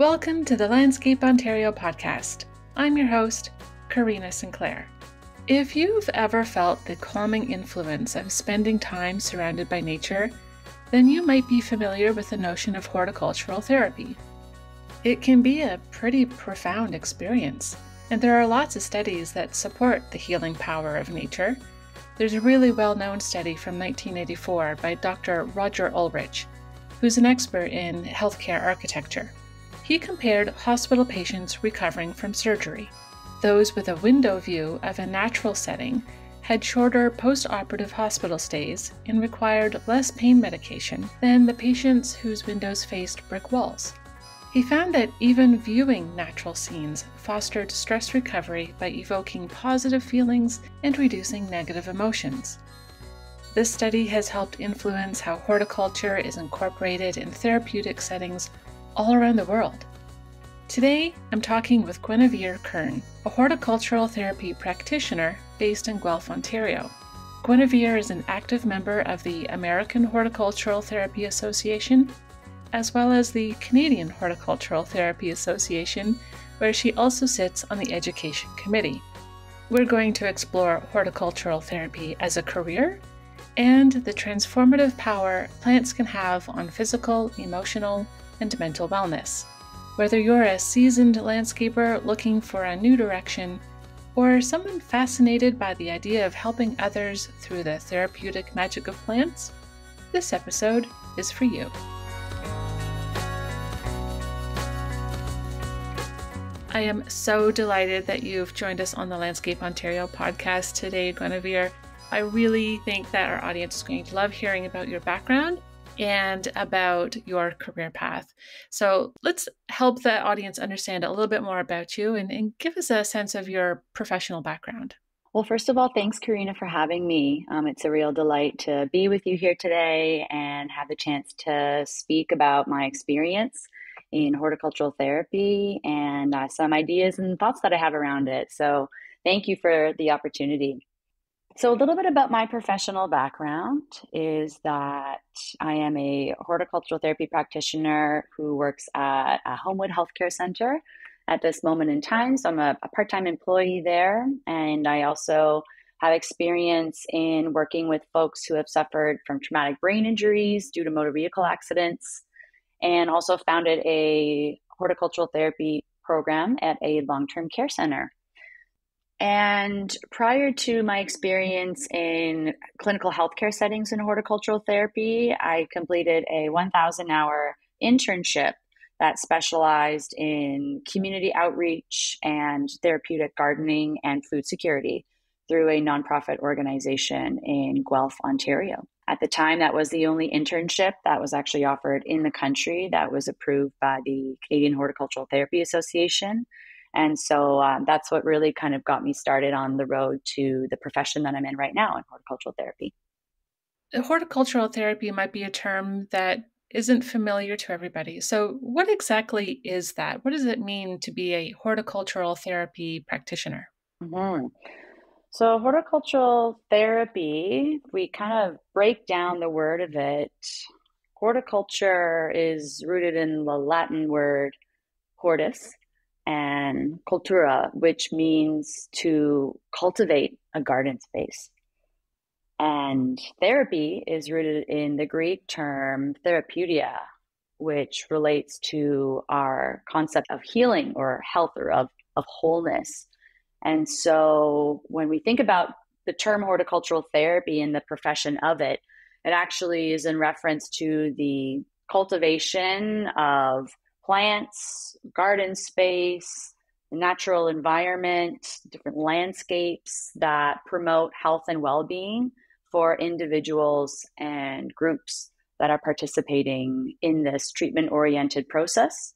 Welcome to the Landscape Ontario podcast. I'm your host, Karina Sinclair. If you've ever felt the calming influence of spending time surrounded by nature, then you might be familiar with the notion of horticultural therapy. It can be a pretty profound experience, and there are lots of studies that support the healing power of nature. There's a really well-known study from 1984 by Dr. Roger Ulrich, who's an expert in healthcare architecture. He compared hospital patients recovering from surgery. Those with a window view of a natural setting had shorter post-operative hospital stays and required less pain medication than the patients whose windows faced brick walls. He found that even viewing natural scenes fostered stress recovery by evoking positive feelings and reducing negative emotions. This study has helped influence how horticulture is incorporated in therapeutic settings all around the world. Today, I'm talking with Guinevere Kern, a horticultural therapy practitioner based in Guelph, Ontario. Guinevere is an active member of the American Horticultural Therapy Association, as well as the Canadian Horticultural Therapy Association, where she also sits on the Education Committee. We're going to explore horticultural therapy as a career and the transformative power plants can have on physical, emotional, and mental wellness. Whether you're a seasoned landscaper looking for a new direction, or someone fascinated by the idea of helping others through the therapeutic magic of plants, this episode is for you. I am so delighted that you've joined us on the Landscape Ontario podcast today, Guinevere. I really think that our audience is going to love hearing about your background and about your career path. So let's help the audience understand a little bit more about you and give us a sense of your professional background. Well, first of all, thanks, Karina, for having me. It's a real delight to be with you here today and have the chance to speak about my experience in horticultural therapy and some ideas and thoughts that I have around it. So thank you for the opportunity. So a little bit about my professional background is that I am a horticultural therapy practitioner who works at a Homewood Health Care Centre at this moment in time. So I'm a part-time employee there. And I also have experience in working with folks who have suffered from traumatic brain injuries due to motor vehicle accidents, and also founded a horticultural therapy program at a long-term care center. And prior to my experience in clinical healthcare settings in horticultural therapy, I completed a 1,000-hour internship that specialized in community outreach and therapeutic gardening and food security through a nonprofit organization in Guelph, Ontario. At the time, that was the only internship that was actually offered in the country that was approved by the Canadian Horticultural Therapy Association. And so that's what really kind of got me started on the road to the profession that I'm in right now in horticultural therapy. Horticultural therapy might be a term that isn't familiar to everybody. So what exactly is that? What does it mean to be a horticultural therapy practitioner? Mm-hmm. So horticultural therapy, we kind of break down the word of it. Horticulture is rooted in the Latin word hortus and cultura, which means to cultivate a garden space. And therapy is rooted in the Greek term therapeutia, which relates to our concept of healing or health or of wholeness. And so when we think about the term horticultural therapy and the profession of it, it actually is in reference to the cultivation of plants, garden space, natural environment, different landscapes that promote health and well-being for individuals and groups that are participating in this treatment-oriented process.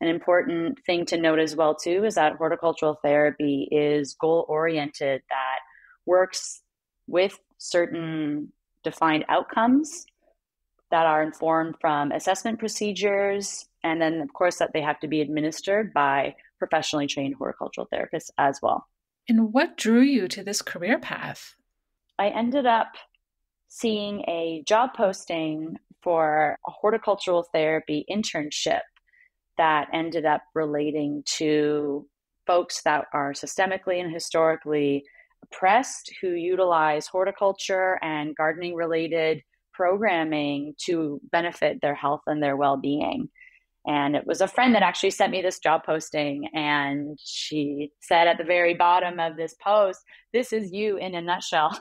An important thing to note as well, too, is that horticultural therapy is goal-oriented, that works with certain defined outcomes that are informed from assessment procedures, and then, of course, that they have to be administered by professionally trained horticultural therapists as well. And what drew you to this career path? I ended up seeing a job posting for a horticultural therapy internship that ended up relating to folks that are systemically and historically oppressed who utilize horticulture and gardening related programming to benefit their health and their well-being. And it was a friend that actually sent me this job posting, and she said at the very bottom of this post, "This is you in a nutshell."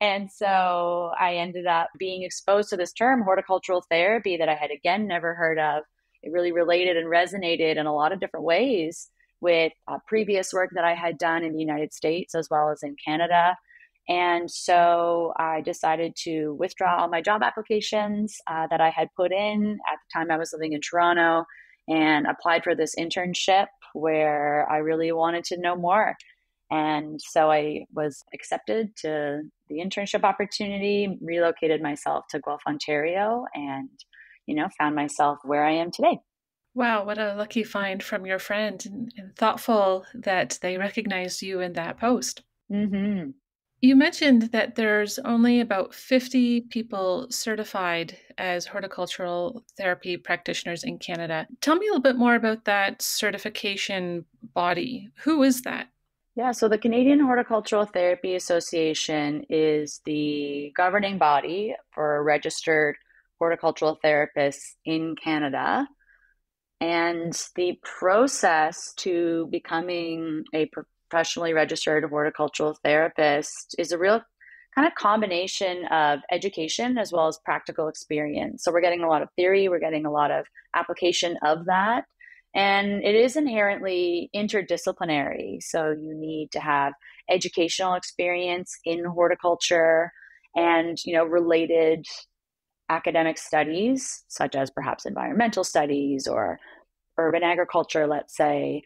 And so I ended up being exposed to this term, horticultural therapy, that I had again never heard of. It really related and resonated in a lot of different ways with previous work that I had done in the United States as well as in Canada. And so I decided to withdraw all my job applications that I had put in at the time I was living in Toronto, and applied for this internship where I really wanted to know more. And so I was accepted to the internship opportunity, relocated myself to Guelph, Ontario, and, you know, found myself where I am today. Wow, what a lucky find from your friend, and thoughtful that they recognized you in that post. Mm-hmm. You mentioned that there's only about 50 people certified as horticultural therapy practitioners in Canada. Tell me a little bit more about that certification body. Who is that? Yeah, so the Canadian Horticultural Therapy Association is the governing body for registered horticultural therapists in Canada. And the process to becoming a professionally registered horticultural therapist is a real kind of combination of education as well as practical experience. So we're getting a lot of theory, we're getting a lot of application of that. And it is inherently interdisciplinary. So you need to have educational experience in horticulture and, you know, related academic studies, such as perhaps environmental studies or urban agriculture, let's say,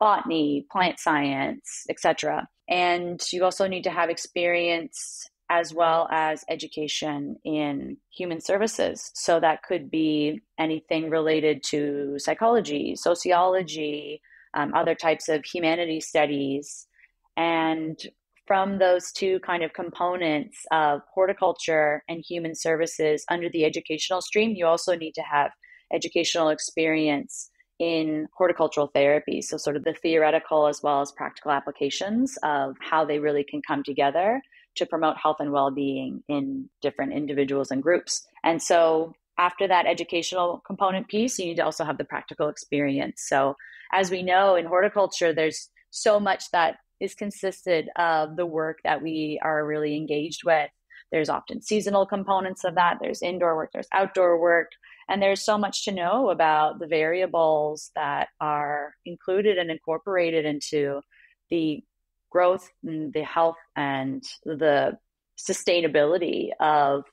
botany, plant science, etc. And you also need to have experience as well as education in human services. So that could be anything related to psychology, sociology, other types of humanities studies. And from those two kind of components of horticulture and human services under the educational stream, you also need to have educational experience in horticultural therapy. So sort of the theoretical as well as practical applications of how they really can come together to promote health and well-being in different individuals and groups. And so after that educational component piece, you need to also have the practical experience. So as we know in horticulture, there's so much that is consisted of the work that we are really engaged with. There's often seasonal components of that. There's indoor work, there's outdoor work, and there's so much to know about the variables that are included and incorporated into the growth, and the health, and the sustainability of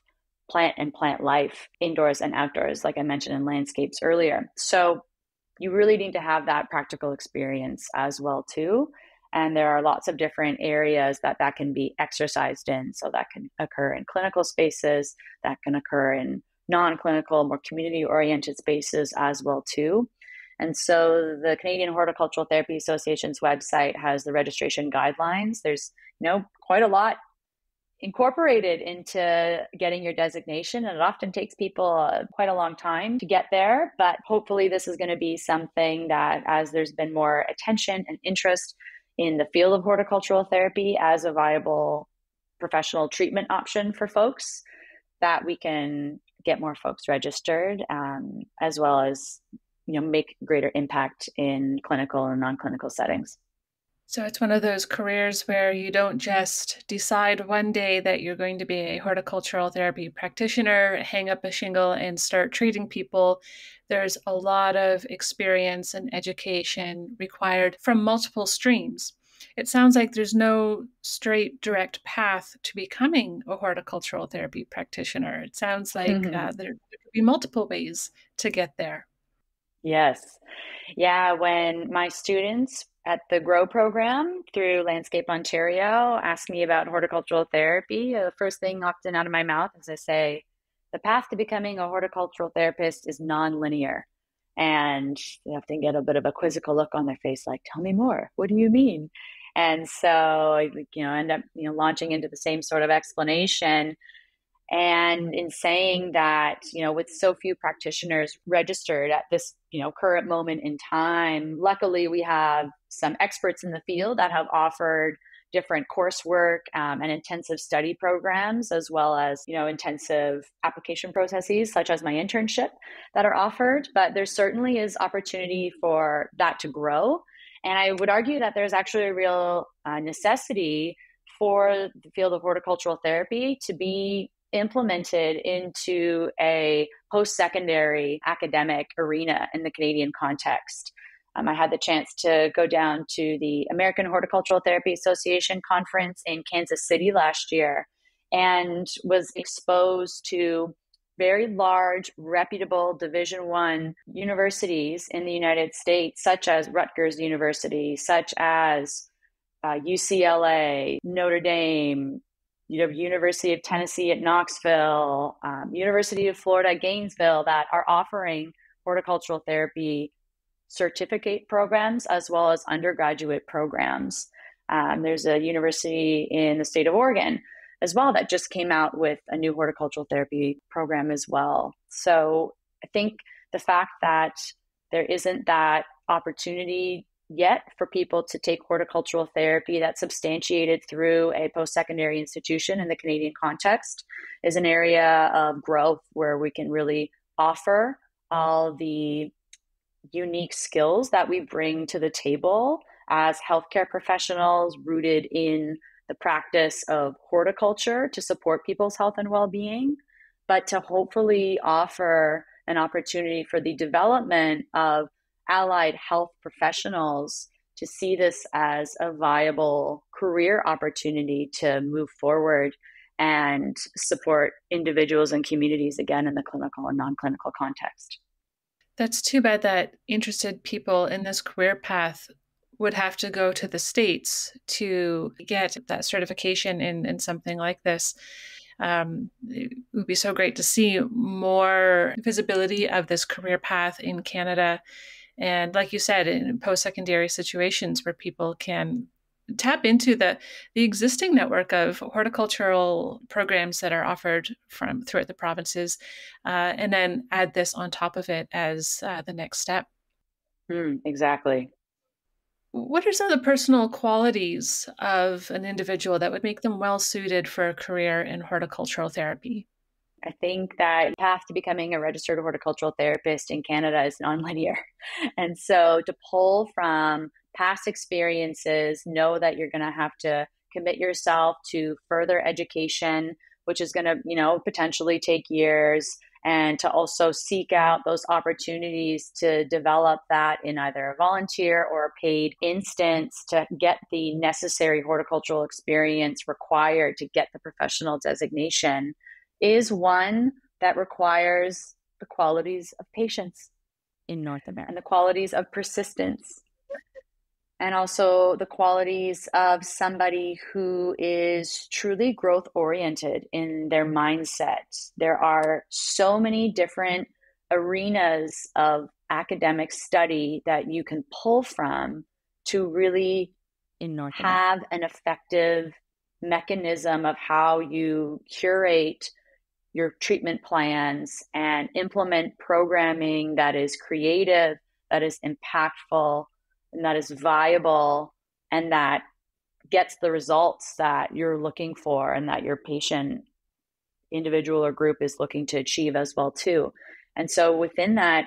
plant and plant life, indoors and outdoors, like I mentioned in landscapes earlier. So you really need to have that practical experience as well too. And there are lots of different areas that that can be exercised in. So that can occur in clinical spaces, that can occur in non-clinical, more community-oriented spaces as well too. And so the Canadian Horticultural Therapy Association's website has the registration guidelines. There's, you know, quite a lot incorporated into getting your designation, and it often takes people quite a long time to get there. But hopefully this is going to be something that, as there's been more attention and interest in the field of horticultural therapy as a viable professional treatment option for folks, that we can get more folks registered, as well as, you know, make greater impact in clinical and non-clinical settings. So it's one of those careers where you don't just decide one day that you're going to be a horticultural therapy practitioner, hang up a shingle and start treating people. There's a lot of experience and education required from multiple streams. It sounds like there's no straight, direct path to becoming a horticultural therapy practitioner. It sounds like there could be multiple ways to get there. Yes. Yeah. When my students at the GROW program through Landscape Ontario asked me about horticultural therapy, the first thing often out of my mouth is I say, the path to becoming a horticultural therapist is nonlinear. And they often get a bit of a quizzical look on their face, like, tell me more, what do you mean? And so I end up launching into the same sort of explanation. And in saying that, you know, with so few practitioners registered at this, you know, current moment in time, luckily we have some experts in the field that have offered different coursework and intensive study programs, as well as, you know, intensive application processes, such as my internship, that are offered. But there certainly is opportunity for that to grow. And I would argue that there's actually a real necessity for the field of horticultural therapy to be implemented into a post-secondary academic arena in the Canadian context. I had the chance to go down to the American Horticultural Therapy Association conference in Kansas City last year and was exposed to very large, reputable Division I universities in the United States, such as Rutgers University, such as UCLA, Notre Dame, University of Tennessee at Knoxville, University of Florida at Gainesville, that are offering horticultural therapy certificate programs as well as undergraduate programs. There's a university in the state of Oregon as well that just came out with a new horticultural therapy program as well. So I think the fact that there isn't that opportunity yet for people to take horticultural therapy that's substantiated through a post-secondary institution in the Canadian context is an area of growth where we can really offer all the unique skills that we bring to the table as healthcare professionals rooted in the practice of horticulture to support people's health and well-being, but to hopefully offer an opportunity for the development of allied health professionals to see this as a viable career opportunity to move forward and support individuals and communities, again, in the clinical and non-clinical context. That's too bad that interested people in this career path would have to go to the States to get that certification in something like this. It would be so great to see more visibility of this career path in Canada. And like you said, in post-secondary situations where people can tap into the existing network of horticultural programs that are offered from throughout the provinces, and then add this on top of it as the next step. Exactly. What are some of the personal qualities of an individual that would make them well-suited for a career in horticultural therapy? I think that the path to becoming a registered horticultural therapist in Canada is non-linear. And so to pull from past experiences, know that you're going to have to commit yourself to further education, which is going to, you know, potentially take years, and to also seek out those opportunities to develop that in either a volunteer or a paid instance to get the necessary horticultural experience required to get the professional designation is one that requires the qualities of patience in North America and the qualities of persistence. And also the qualities of somebody who is truly growth-oriented in their mindset. There are so many different arenas of academic study that you can pull from to really have an effective mechanism of how you curate your treatment plans and implement programming that is creative, that is impactful, and that is viable, and that gets the results that you're looking for and that your patient, individual or group, is looking to achieve as well too. And so within that,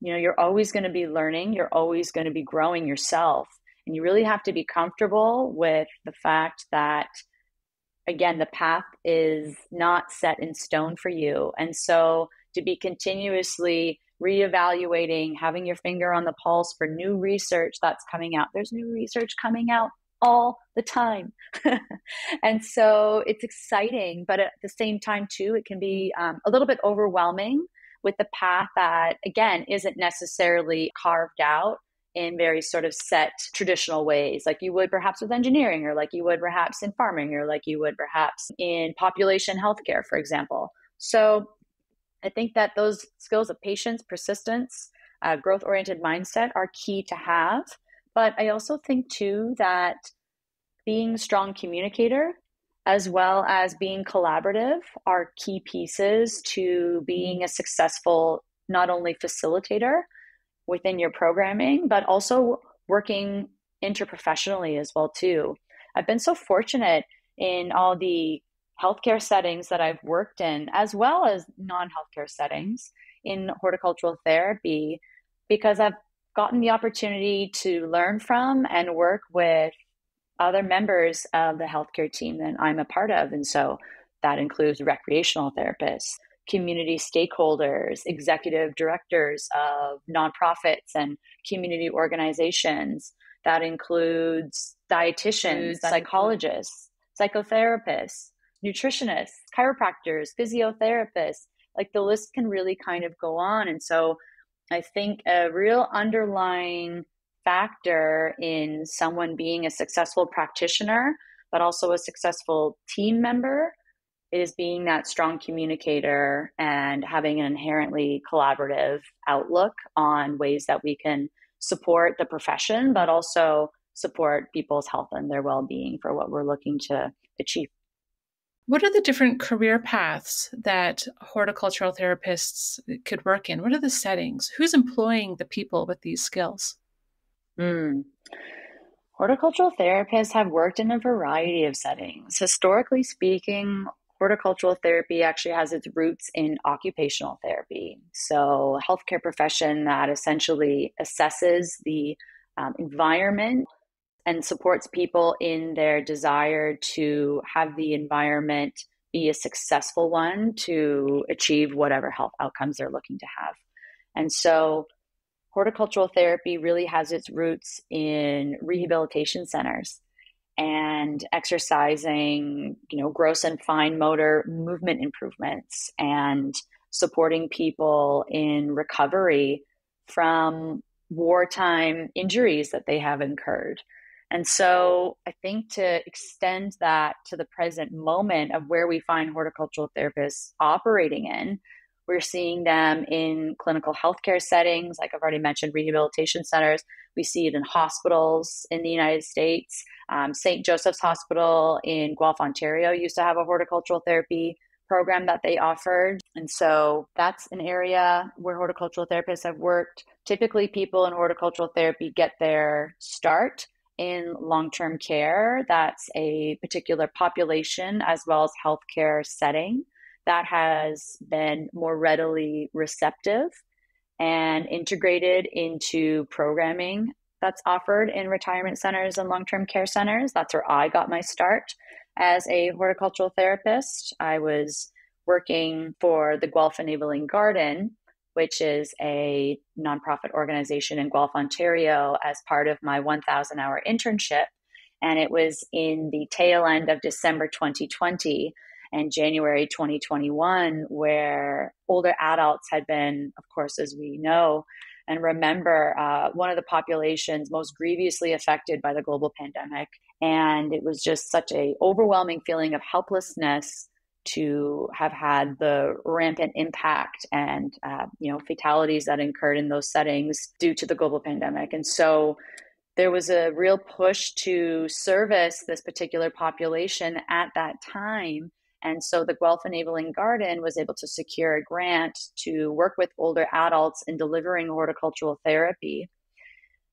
you know, you're always going to be learning, you're always going to be growing yourself. And you really have to be comfortable with the fact that, again, the path is not set in stone for you. And so to be continuously reevaluating, having your finger on the pulse for new research that's coming out. There's new research coming out all the time. And so it's exciting, but at the same time too, it can be a little bit overwhelming with the path that, again, isn't necessarily carved out in very sort of set traditional ways, like you would perhaps with engineering, or like you would perhaps in farming, or like you would perhaps in population healthcare, for example. So I think that those skills of patience, persistence, growth-oriented mindset are key to have. But I also think, too, that being a strong communicator as well as being collaborative are key pieces to being a successful, not only facilitator within your programming, but also working interprofessionally as well too. I've been so fortunate in all the healthcare settings that I've worked in, as well as non-healthcare settings in horticultural therapy, because I've gotten the opportunity to learn from and work with other members of the healthcare team that I'm a part of. And so that includes recreational therapists, community stakeholders, executive directors of nonprofits and community organizations. That includes dietitians, psychologists, psychotherapists, nutritionists, chiropractors, physiotherapists. Like the list can really kind of go on. And so I think a real underlying factor in someone being a successful practitioner, but also a successful team member, is being that strong communicator and having an inherently collaborative outlook on ways that we can support the profession, but also support people's health and their well-being for what we're looking to achieve. What are the different career paths that horticultural therapists could work in? What are the settings? Who's employing the people with these skills? Horticultural therapists have worked in a variety of settings. Historically speaking, horticultural therapy actually has its roots in occupational therapy. So a healthcare profession that essentially assesses the environment and supports people in their desire to have the environment be a successful one to achieve whatever health outcomes they're looking to have. And so horticultural therapy really has its roots in rehabilitation centers and exercising, gross and fine motor movement improvements and supporting people in recovery from wartime injuries that they have incurred. And so I think to extend that to the present moment of where we find horticultural therapists operating in, we're seeing them in clinical healthcare settings, like I've already mentioned, rehabilitation centers. We see it in hospitals in the United States. St. Joseph's Hospital in Guelph, Ontario used to have a horticultural therapy program that they offered. And so that's an area where horticultural therapists have worked. Typically, people in horticultural therapy get their start in long-term care. That's a particular population as well as healthcare setting that has been more readily receptive and integrated into programming that's offered in retirement centers and long-term care centers. That's where I got my start as a horticultural therapist. I was working for the Guelph Enabling Garden, which is a nonprofit organization in Guelph, Ontario, as part of my 1,000-hour internship. And it was in the tail end of December 2020 and January 2021, where older adults had been, of course, as we know and remember, one of the populations most grievously affected by the global pandemic. And it was just such an overwhelming feeling of helplessness to have had the rampant impact and fatalities that incurred in those settings due to the global pandemic. And so there was a real push to service this particular population at that time. And so the Guelph Enabling Garden was able to secure a grant to work with older adults in delivering horticultural therapy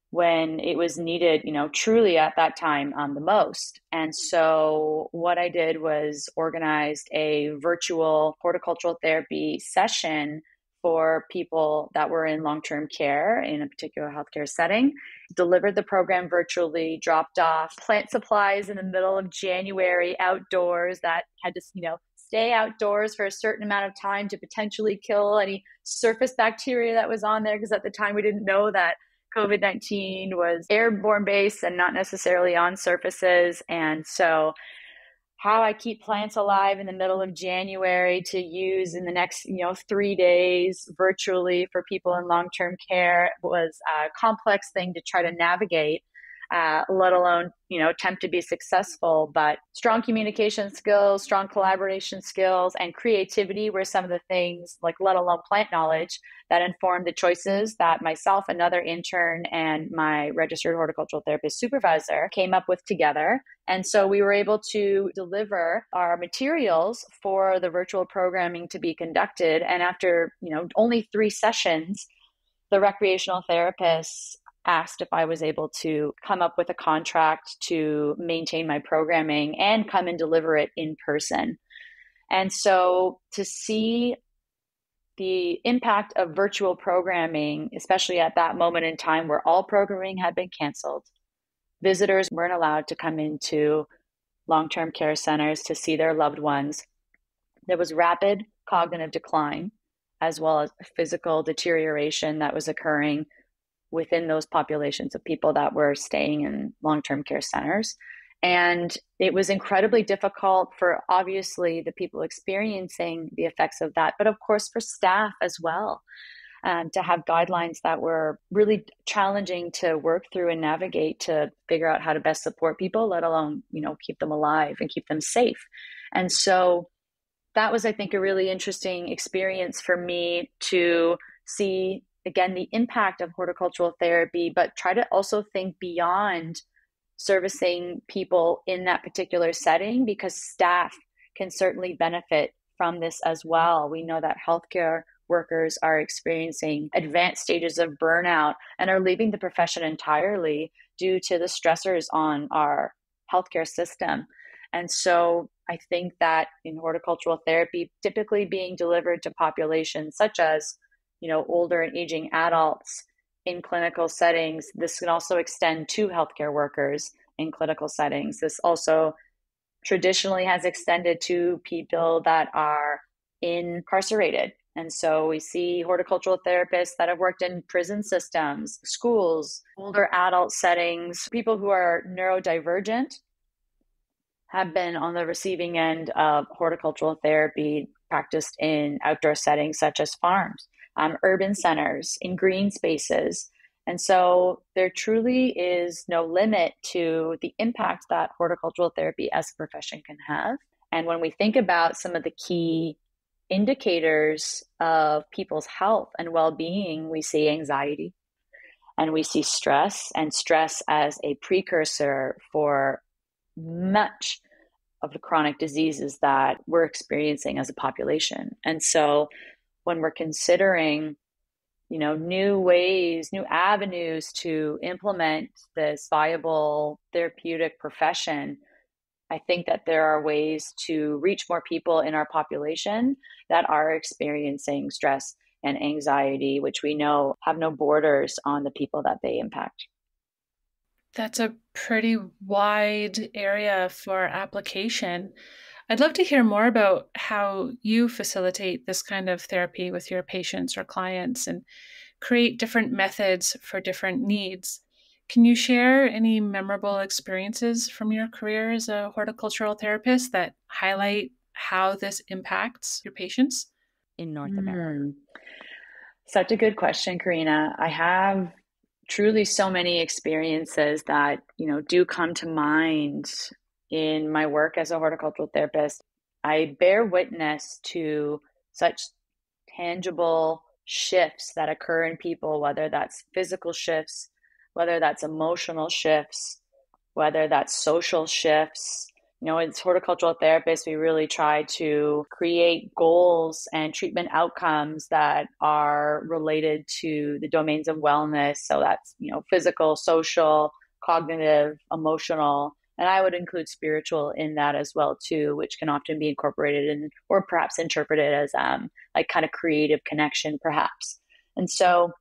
when it was needed, truly at that time the most. And so what I did was organized a virtual horticultural therapy session for people that were in long-term care in a particular healthcare setting, delivered the program virtually, dropped off plant supplies in the middle of January outdoors that had to, stay outdoors for a certain amount of time to potentially kill any surface bacteria that was on there. Because at the time we didn't know that COVID-19 was airborne based and not necessarily on surfaces. And so how I keep plants alive in the middle of January to use in the next 3 days virtually for people in long-term care was a complex thing to try to navigate. let alone, you know, attempt to be successful. But strong communication skills, strong collaboration skills, and creativity were some of the things, like let alone plant knowledge, that informed the choices that myself, another intern, and my registered horticultural therapist supervisor came up with together. And so we were able to deliver our materials for the virtual programming to be conducted. And after, you know, only 3 sessions, the recreational therapists asked if I was able to come up with a contract to maintain my programming and come and deliver it in person. And so to see the impact of virtual programming, especially at that moment in time where all programming had been canceled, visitors weren't allowed to come into long-term care centers to see their loved ones. There was rapid cognitive decline as well as physical deterioration that was occurring within those populations of people that were staying in long-term care centers. And it was incredibly difficult for obviously the people experiencing the effects of that, but of course for staff as well, to have guidelines that were really challenging to work through and navigate to figure out how to best support people, let alone, you know, keep them alive and keep them safe. And so that was, I think, a really interesting experience for me to see, again, the impact of horticultural therapy, but try to also think beyond servicing people in that particular setting, because staff can certainly benefit from this as well. We know that healthcare workers are experiencing advanced stages of burnout and are leaving the profession entirely due to the stressors on our healthcare system. And so I think that in horticultural therapy, typically being delivered to populations such as, you know, older and aging adults in clinical settings, this can also extend to healthcare workers in clinical settings. This also traditionally has extended to people that are incarcerated. And so we see horticultural therapists that have worked in prison systems, schools, older adult settings, people who are neurodivergent have been on the receiving end of horticultural therapy practiced in outdoor settings such as farms, urban centers, in green spaces. And so there truly is no limit to the impact that horticultural therapy as a profession can have. And when we think about some of the key indicators of people's health and well-being, we see anxiety and we see stress, and stress as a precursor for much of the chronic diseases that we're experiencing as a population. And so when we're considering, you know, new ways, new avenues to implement this viable therapeutic profession, I think that there are ways to reach more people in our population that are experiencing stress and anxiety, which we know have no borders on the people that they impact. That's a pretty wide area for application. I'd love to hear more about how you facilitate this kind of therapy with your patients or clients and create different methods for different needs. Can you share any memorable experiences from your career as a horticultural therapist that highlight how this impacts your patients? In North America. Such a good question, Karina. I have truly so many experiences that, you know, do come to mind in my work as a horticultural therapist. I bear witness to such tangible shifts that occur in people, whether that's physical shifts, whether that's emotional shifts, whether that's social shifts. You know, as horticultural therapists, we really try to create goals and treatment outcomes that are related to the domains of wellness. So that's, you know, physical, social, cognitive, emotional, and I would include spiritual in that as well too, which can often be incorporated in, or perhaps interpreted as like kind of creative connection perhaps. And so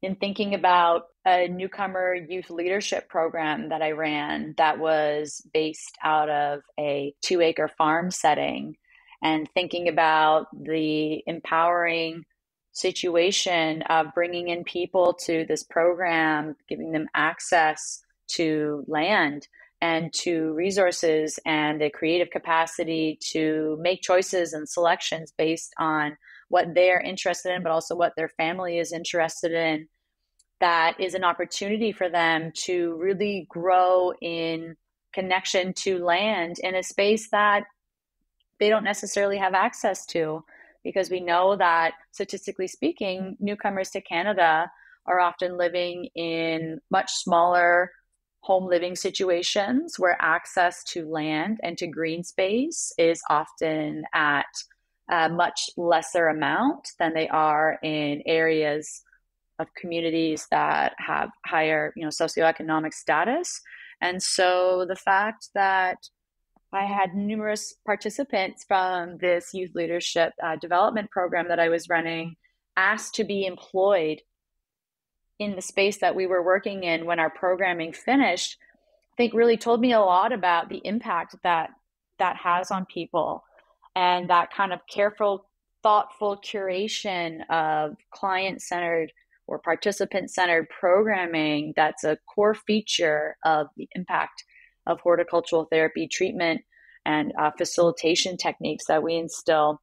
in thinking about a newcomer youth leadership program that I ran that was based out of a 2-acre farm setting, and thinking about the empowering situation of bringing in people to this program, giving them access to land and to resources and the creative capacity to make choices and selections based on what they're interested in, but also what their family is interested in. that is an opportunity for them to really grow in connection to land in a space that they don't necessarily have access to, because we know that statistically speaking, newcomers to Canada are often living in much smaller home living situations where access to land and to green space is often at a much lesser amount than they are in areas of communities that have higher, socioeconomic status. And so the fact that I had numerous participants from this youth leadership development program that I was running asked to be employed in the space that we were working in when our programming finished, I think really told me a lot about the impact that has on people, and that kind of careful, thoughtful curation of client-centered or participant-centered programming that's a core feature of the impact of horticultural therapy treatment and facilitation techniques that we instill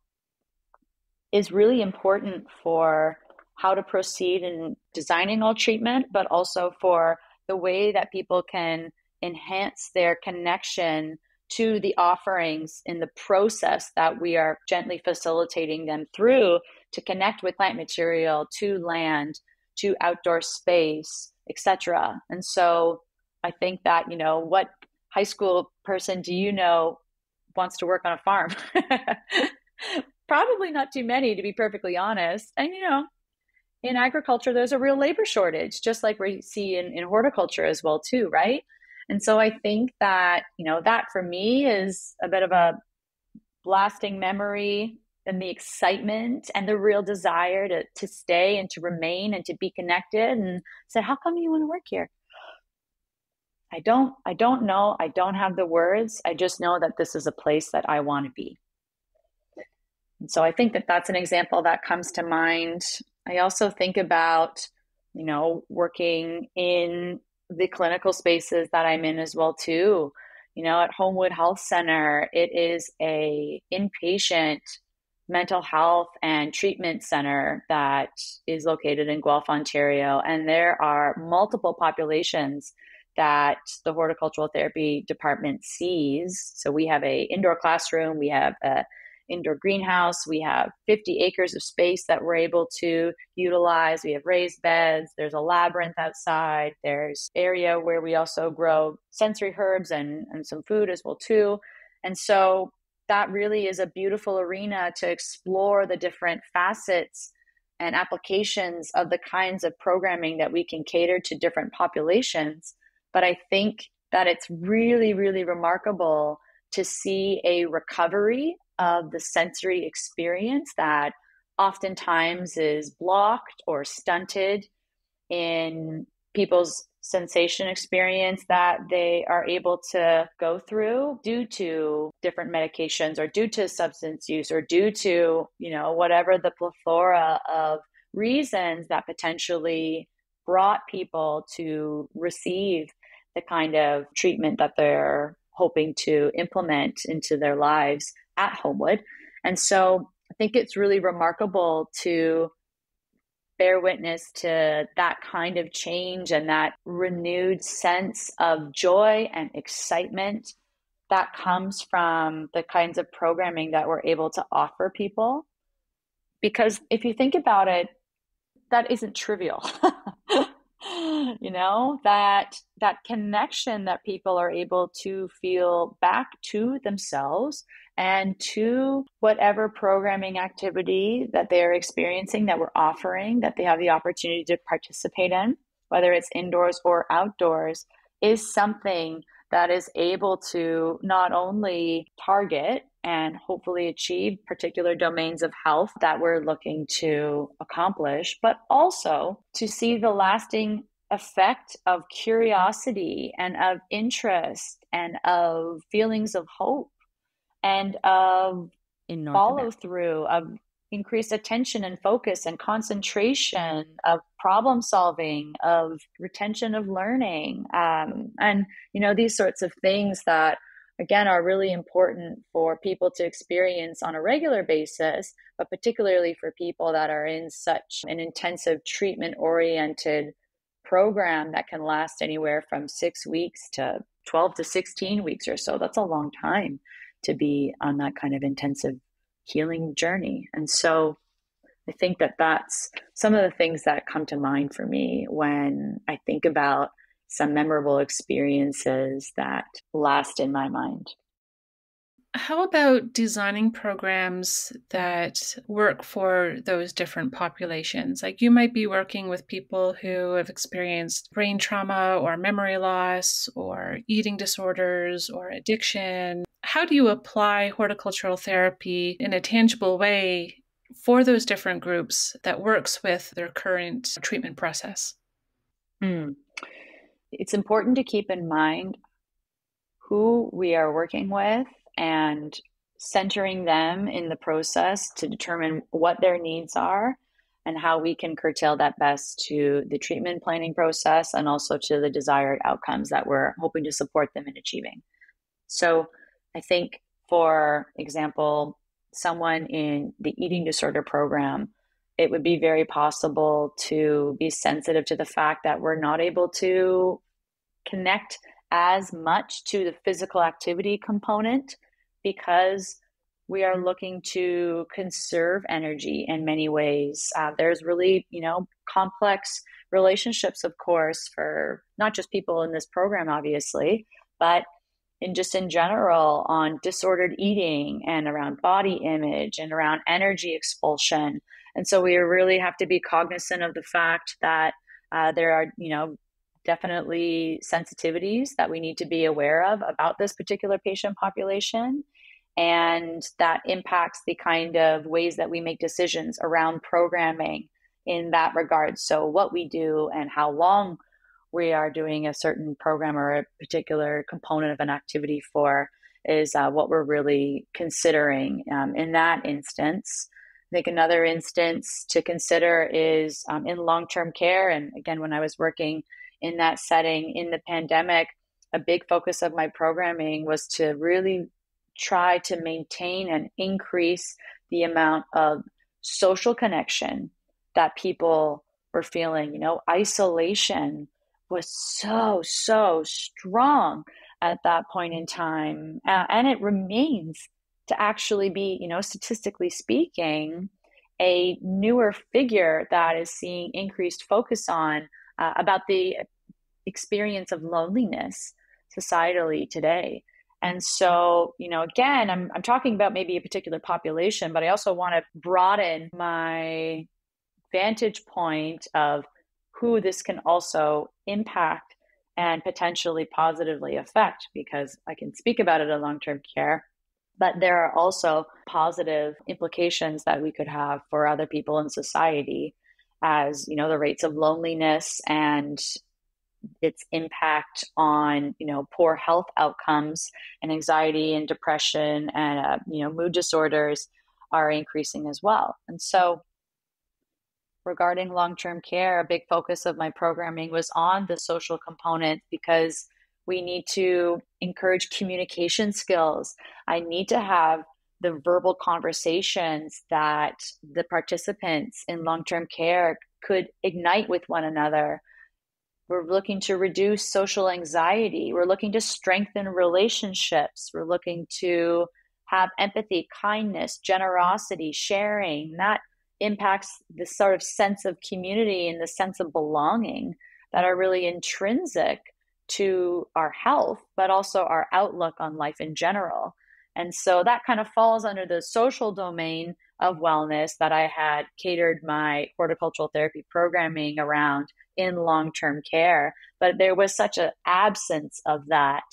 is really important for how to proceed in designing all treatment, but also for the way that people can enhance their connection to the offerings in the process that we are gently facilitating them through to connect with plant material, to land, to outdoor space, etc. And so I think that, what high school person do you know wants to work on a farm? Probably not too many, to be perfectly honest. And, in agriculture, there's a real labor shortage, just like we see in horticulture as well, too, right? And so I think that, that for me is a bit of a lasting memory, and the excitement and the real desire to stay and to remain and to be connected. And said, how come you want to work here? I don't know. I don't have the words. I just know that this is a place that I want to be. And so I think that that's an example that comes to mind. I also think about, working in the clinical spaces that I'm in as well, too. At Homewood Health Center, it is a inpatient mental health and treatment center that is located in Guelph, Ontario. And there are multiple populations that the horticultural therapy department sees. So we have an indoor classroom, we have an indoor greenhouse, we have 50 acres of space that we're able to utilize. We have raised beds, there's a labyrinth outside, there's area where we also grow sensory herbs and some food as well too. And so that really is a beautiful arena to explore the different facets and applications of the kinds of programming that we can cater to different populations. But I think that it's really, really remarkable to see a recovery of the sensory experience that oftentimes is blocked or stunted in people's sensation experience that they are able to go through due to different medications or due to substance use or due to, whatever the plethora of reasons that potentially brought people to receive the kind of treatment that they're hoping to implement into their lives at Homewood. And so I think it's really remarkable to bear witness to that kind of change and that renewed sense of joy and excitement that comes from the kinds of programming that we're able to offer people. Because if you think about it, that isn't trivial. That connection that people are able to feel back to themselves and to whatever programming activity that they're experiencing, that we're offering, that they have the opportunity to participate in, whether it's indoors or outdoors, is something that is able to not only target and hopefully achieve particular domains of health that we're looking to accomplish, but also to see the lasting effect of curiosity and of interest and of feelings of hope, and of follow through, of increased attention and focus and concentration, of problem solving, of retention of learning. And these sorts of things that, again, are really important for people to experience on a regular basis, but particularly for people that are in such an intensive treatment oriented program that can last anywhere from 6 weeks to 12 to 16 weeks or so. That's a long time to be on that kind of intensive healing journey. And so I think that that's some of the things that come to mind for me when I think about some memorable experiences that last in my mind. How about designing programs that work for those different populations? Like, you might be working with people who have experienced brain trauma or memory loss or eating disorders or addiction. How do you apply horticultural therapy in a tangible way for those different groups that works with their current treatment process? It's important to keep in mind who we are working with and centering them in the process to determine what their needs are and how we can curtail that best to the treatment planning process and also to the desired outcomes that we're hoping to support them in achieving. So I think, for example, someone in the eating disorder program, it would be very possible to be sensitive to the fact that we're not able to connect as much to the physical activity component because we are looking to conserve energy in many ways. There's really, complex relationships, of course, for not just people in this program, obviously, but in general on disordered eating and around body image and around energy expulsion. And so we really have to be cognizant of the fact that there are, definitely sensitivities that we need to be aware of about this particular patient population. And that impacts the kind of ways that we make decisions around programming in that regard. So what we do and how long we are doing a certain program or a particular component of an activity for is what we're really considering in that instance. I think another instance to consider is in long-term care. And again, when I was working in that setting in the pandemic, a big focus of my programming was to really try to maintain and increase the amount of social connection that people were feeling. Isolation was so strong at that point in time. And it remains to actually be, statistically speaking, a newer figure that is seeing increased focus on about the experience of loneliness societally today. And so, again, I'm talking about maybe a particular population, but I also want to broaden my vantage point of who this can also impact and potentially positively affect, because I can speak about it in long-term care, but there are also positive implications that we could have for other people in society as, the rates of loneliness and its impact on, poor health outcomes and anxiety and depression and, mood disorders are increasing as well. And so regarding long-term care, a big focus of my programming was on the social component because we need to encourage communication skills. I need to have the verbal conversations that the participants in long-term care could ignite with one another. We're looking to reduce social anxiety. We're looking to strengthen relationships. We're looking to have empathy, kindness, generosity, sharing. That impacts the sort of sense of community and the sense of belonging that are really intrinsic to our health, but also our outlook on life in general. And so that kind of falls under the social domain of wellness that I had catered my horticultural therapy programming around in long-term care. But there was such an absence of that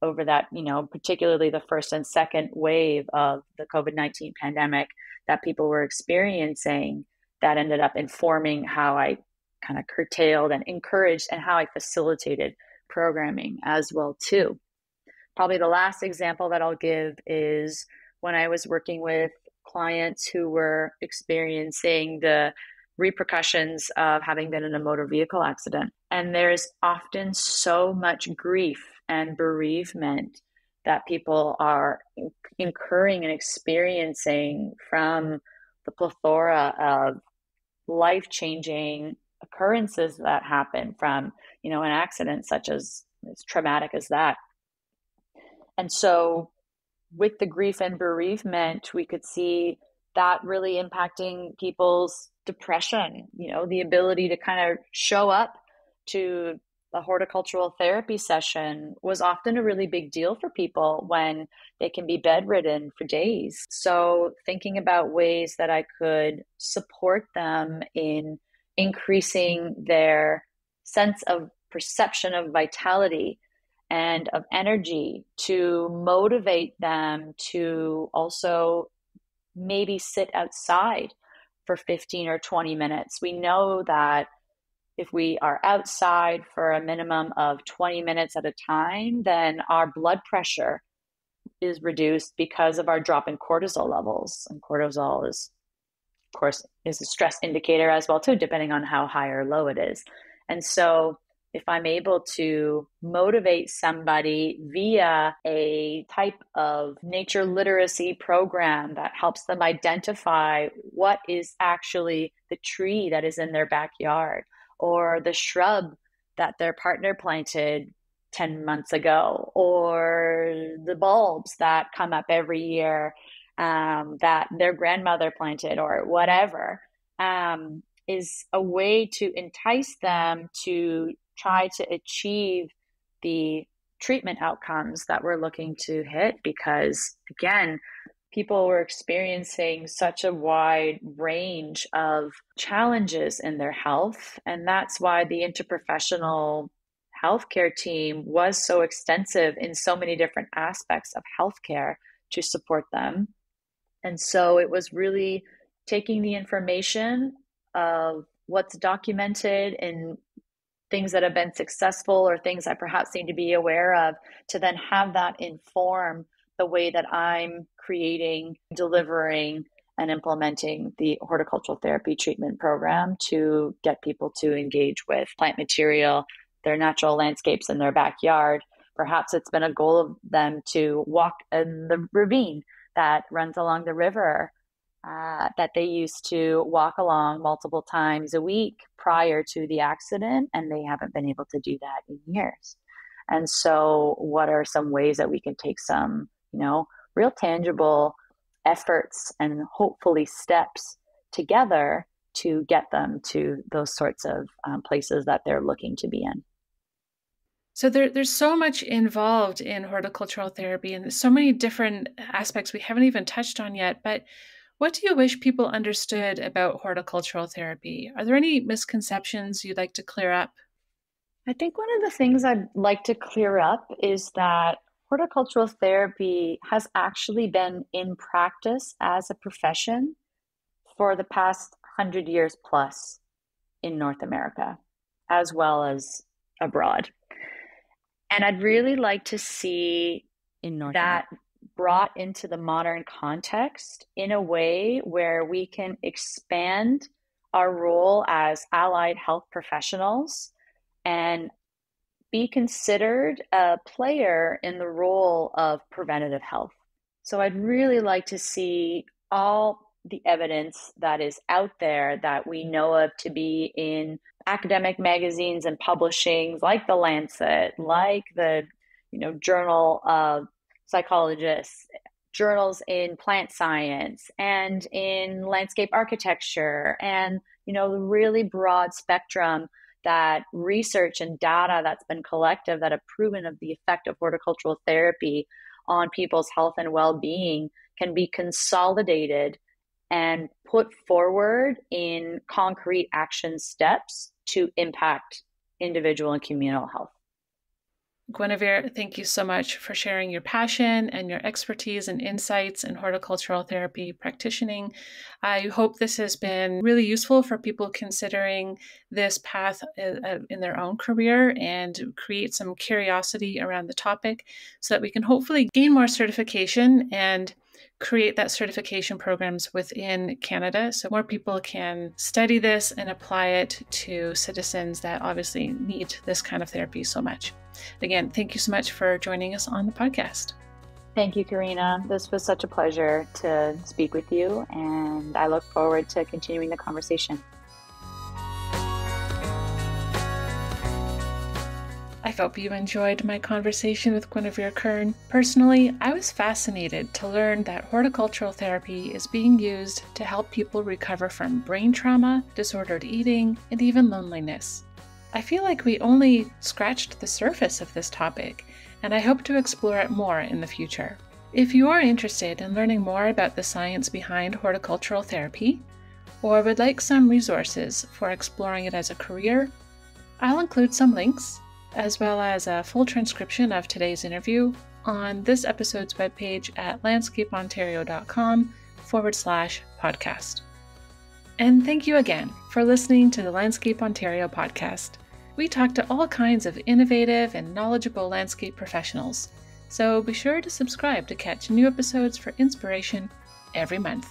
over that, particularly the first and second wave of the COVID-19 pandemic that people were experiencing that ended up informing how I kind of curtailed and encouraged and how I facilitated programming as well too. Probably the last example that I'll give is when I was working with clients who were experiencing the repercussions of having been in a motor vehicle accident. And there's often so much grief and bereavement that people are incurring and experiencing from the plethora of life-changing occurrences that happen from, you know, an accident such as traumatic as that. And so with the grief and bereavement, we could see that really impacting people's depression, you know, the ability to kind of show up to the horticultural therapy session was often a really big deal for people when they can be bedridden for days. So thinking about ways that I could support them in increasing their sense of perception of vitality and of energy to motivate them to also maybe sit outside for 15 or 20 minutes. We know that if we are outside for a minimum of 20 minutes at a time, then our blood pressure is reduced because of our drop in cortisol levels. And cortisol is, of course, is a stress indicator as well too, depending on how high or low it is. And so if I'm able to motivate somebody via a type of nature literacy program that helps them identify what is actually the tree that is in their backyard, or the shrub that their partner planted 10 months ago, or the bulbs that come up every year that their grandmother planted, or whatever, is a way to entice them to try to achieve the treatment outcomes that we're looking to hit. Because again, people were experiencing such a wide range of challenges in their health. And that's why the interprofessional healthcare team was so extensive in so many different aspects of healthcare to support them. And so it was really taking the information of what's documented in things that have been successful or things I perhaps need to be aware of, to then have that inform the way that I'm creating, delivering, and implementing the horticultural therapy treatment program to get people to engage with plant material, their natural landscapes in their backyard. Perhaps it's been a goal of them to walk in the ravine that runs along the river that they used to walk along multiple times a week prior to the accident, and they haven't been able to do that in years. And so what are some ways that we can take some, you know, real tangible efforts and hopefully steps together to get them to those sorts of places that they're looking to be in. So there's so much involved in horticultural therapy, and there's so many different aspects we haven't even touched on yet. But what do you wish people understood about horticultural therapy? Are there any misconceptions you'd like to clear up? I think one of the things I'd like to clear up is that horticultural therapy has actually been in practice as a profession for the past 100 years plus in North America, as well as abroad. And I'd really like to see that brought into the modern context in a way where we can expand our role as allied health professionals and be considered a player in the role of preventative health. So I'd really like to see all the evidence that is out there that we know of to be in academic magazines and publishings like the Lancet, like the, you know, Journal of Psychologists, journals in plant science and in landscape architecture, and, you know, the really broad spectrum that research and data that's been collected that have proven of the effect of horticultural therapy on people's health and well-being can be consolidated and put forward in concrete action steps to impact individual and communal health. Guinevere, thank you so much for sharing your passion and your expertise and insights in horticultural therapy practitioning. I hope this has been really useful for people considering this path in their own career, and create some curiosity around the topic so that we can hopefully gain more certification and create that certification programs within Canada so more people can study this and apply it to citizens that obviously need this kind of therapy so much. Again, thank you so much for joining us on the podcast. Thank you, Karina. This was such a pleasure to speak with you, and I look forward to continuing the conversation. I hope you enjoyed my conversation with Guinevere Kern. Personally, I was fascinated to learn that horticultural therapy is being used to help people recover from brain trauma, disordered eating, and even loneliness. I feel like we only scratched the surface of this topic, and I hope to explore it more in the future. If you are interested in learning more about the science behind horticultural therapy, or would like some resources for exploring it as a career, I'll include some links, as well as a full transcription of today's interview on this episode's webpage at landscapeontario.com/podcast. And thank you again for listening to the Landscape Ontario podcast. We talk to all kinds of innovative and knowledgeable landscape professionals, so be sure to subscribe to catch new episodes for inspiration every month.